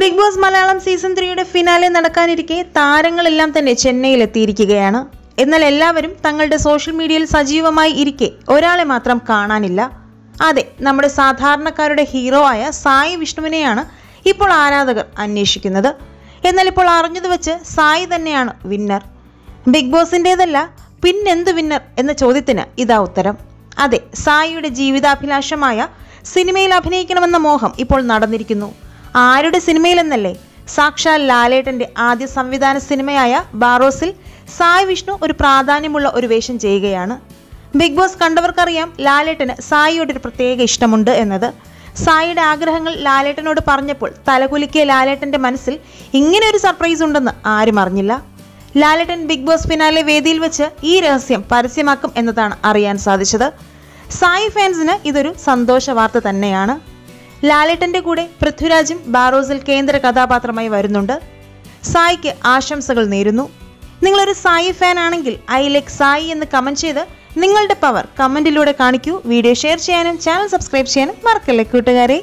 Big Boss Malayalam season 3യുടെ finale നടക്കാനിരിക്കെ താരങ്ങളെല്ലാം തന്നെ ചെന്നൈയിലെത്തിയിരിക്കുകയാണ്. എന്നാൽ എല്ലാവരും തങ്ങളുടെ സോഷ്യൽ മീഡിയയിൽ സജീവമായി ഇരിക്കെ ഒരാളെ മാത്രം കാണാനില്ല. അതെ, നമ്മുടെ സാധാരണക്കാരുടെ ഹീറോ ആയ സായി വിഷ്ണുവിനെയാണ് ഇപ്പോൾ ആരാധകർ അന്വേഷിക്കുന്നത്. എന്നാൽ ഇപ്പോൾ അറിഞ്ഞത് വെച്ച് സായി തന്നെയാണ് വിന്നർ. ബിഗ് ബോസിൻ്റേതല്ല, പിന്നെന്ത് വിന്നർ എന്ന ചോദ്യത്തിന് ഇതാ ഉത്തരം. അതെ, സായിയുടെ ജീവിതാഭിലാഷമായ സിനിമയിൽ അഭിനയിക്കണമെന്ന മോഹം ഇപ്പോൾ നടന്നിരിക്കുന്നു. ആരുടെ സിനിമയിലെന്നല്ലേ? സാക്ഷാൽ ലാലേട്ടൻ്റെ ആദ്യ സംവിധാന സിനിമയായ ബാറോസിൽ സായി വിഷ്ണു ഒരു പ്രാധാന്യമുള്ള ഒരു വേഷം ചെയ്യുകയാണ്. ബിഗ് ബോസ് കണ്ടവർക്കറിയാം ലാലേട്ടന് സായിയോടൊരു പ്രത്യേക ഇഷ്ടമുണ്ട് എന്നത്. സായിയുടെ ആഗ്രഹങ്ങൾ ലാലേട്ടനോട് പറഞ്ഞപ്പോൾ തലകുലുക്കിയ ലാലേട്ടൻ്റെ മനസ്സിൽ ഇങ്ങനെ ഒരു സർപ്രൈസ് ഉണ്ടെന്ന് ആരും അറിഞ്ഞില്ല. ലാലേട്ടൻ ബിഗ് ബോസ് ഫിനാലെ വേദിയിൽ വെച്ച് ഈ രഹസ്യം പരസ്യമാക്കും എന്നതാണ് അറിയാൻ സാധിച്ചത്. സായി ഫാൻസിന് ഇതൊരു സന്തോഷ വാർത്ത തന്നെയാണ്. ലാലേട്ടൻ്റെ കൂടെ പൃഥ്വിരാജും ബാറോസിൽ കേന്ദ്ര കഥാപാത്രമായി വരുന്നുണ്ട്. സായിക്ക് ആശംസകൾ നേരുന്നു. നിങ്ങളൊരു സായി ഫാൻ ആണെങ്കിൽ ഐ ലൈക്ക് സായി എന്ന് കമൻറ്റ് ചെയ്ത് നിങ്ങളുടെ പവർ കമൻറ്റിലൂടെ കാണിക്കൂ. വീഡിയോ ഷെയർ ചെയ്യാനും ചാനൽ സബ്സ്ക്രൈബ് ചെയ്യാനും മറക്കല്ലേ കൂട്ടുകാരെ.